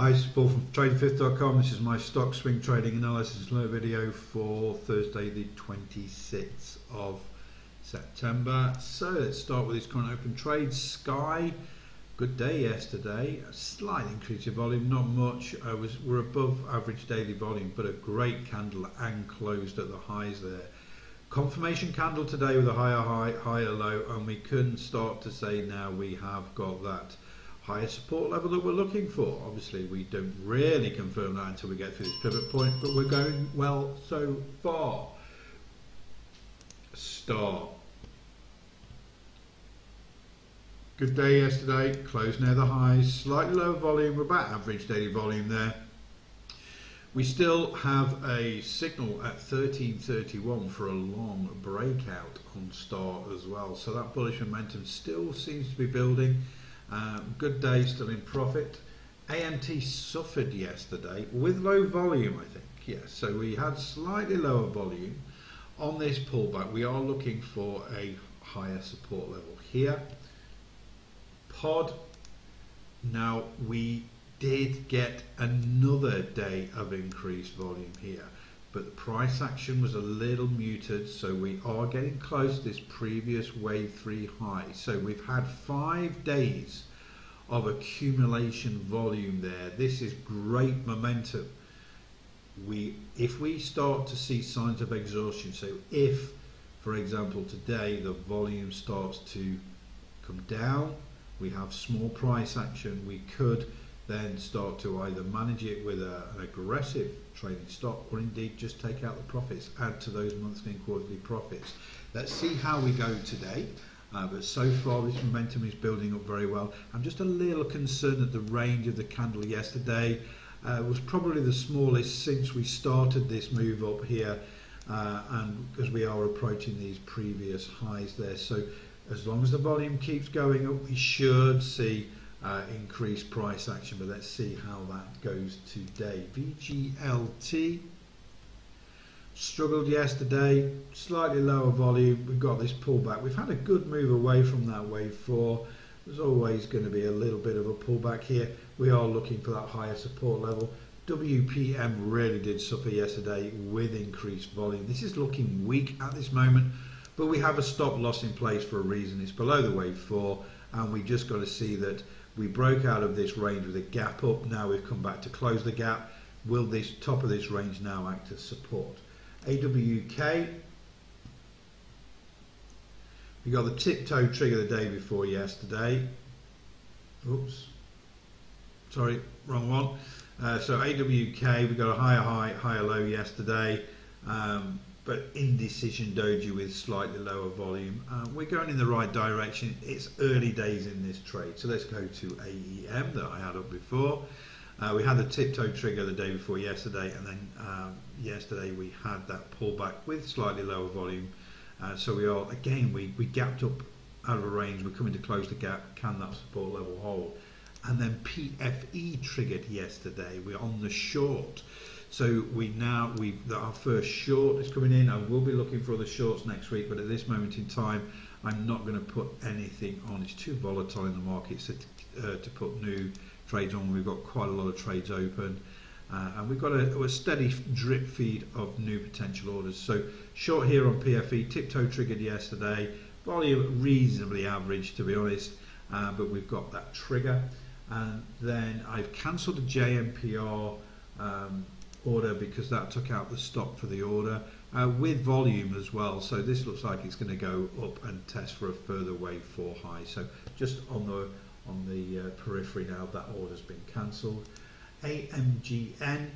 Hi, it's Paul from tradingfifth.com. This is my stock swing trading analysis low video for Thursday the 26th of September. So let's start with these current open trades. Sky, good day yesterday. A slight increase in volume, not much. We're above average daily volume, but a great candle and closed at the highs there. Confirmation candle today with a higher high, higher low, and we can start to say now we have got that higher support level that we're looking for. Obviously we don't really confirm that until we get through this pivot point, but we're going well so far. Star, good day yesterday, closed near the highs, slightly lower volume, we're about average daily volume there. We still have a signal at 1331 for a long breakout on Star as well, so that bullish momentum still seems to be building. Good day, still in profit. AMT suffered yesterday with low volume, I think. Yes, so we had slightly lower volume. On this pullback, we are looking for a higher support level here. Pod. Now, we did get another day of increased volume here, but the price action was a little muted, so we are getting close to this previous wave 3 high. So we've had 5 days of accumulation volume there. This is great momentum. If we start to see signs of exhaustion, so if, for example, today the volume starts to come down, we have small price action, we could then start to either manage it with an aggressive trading stop, or indeed just take out the profits, add to those monthly and quarterly profits. Let's see how we go today, but so far this momentum is building up very well. I'm just a little concerned that the range of the candle yesterday was probably the smallest since we started this move up here, and because we are approaching these previous highs there. So as long as the volume keeps going up, we should see increased price action, but let's see how that goes today. VGLT struggled yesterday, slightly lower volume. We've got this pullback. We've had a good move away from that wave 4. There's always going to be a little bit of a pullback here. We are looking for that higher support level. WPM really did suffer yesterday with increased volume. This is looking weak at this moment, but we have a stop loss in place for a reason. It's below the wave 4, and we just got to see that we broke out of this range with a gap up. Now we've come back to close the gap. Will this top of this range now act as support? AWK, we got the tiptoe trigger the day before yesterday. Oops, sorry, wrong one. So AWK, we got a higher high, higher low yesterday, but indecision doji with slightly lower volume. We're going in the right direction. It's early days in this trade, so let's go to AEM that I had up before. We had the tiptoe trigger the day before yesterday, and then yesterday we had that pullback with slightly lower volume. So we are again, we gapped up out of a range. We're coming to close the gap. Can that support level hold? And then PFE triggered yesterday. We're on the short. So our first short is coming in. I will be looking for other shorts next week, but at this moment in time, I'm not going to put anything on. It's too volatile in the market to put new trades on. We've got quite a lot of trades open, and we've got a steady drip feed of new potential orders. So short here on PFE, tiptoe triggered yesterday, volume reasonably average to be honest, but we've got that trigger. And then I've cancelled the JMPR order because that took out the stop for the order with volume as well. So this looks like it's going to go up and test for a further wave 4 high. So just on the periphery now, that order's been cancelled. AMGN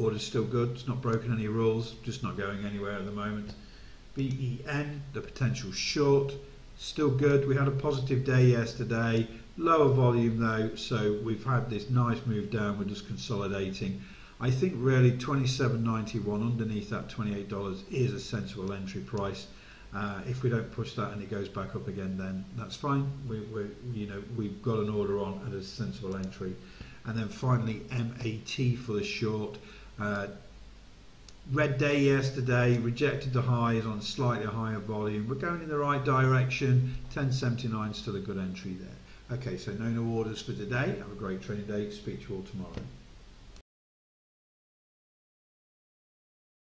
order's still good. It's not broken any rules. Just not going anywhere at the moment. BEN, the potential short, still good. We had a positive day yesterday. Lower volume though, so we've had this nice move down. We're just consolidating. I think really $27.91 underneath that $28 is a sensible entry price. If we don't push that and it goes back up again, then that's fine. We've got an order on at a sensible entry. And then finally MAT for the short. Red day yesterday, rejected the highs on slightly higher volume. We're going in the right direction. 10.79 still a good entry there. Okay, so no new orders for today. Have a great trading day. Speak to you all tomorrow.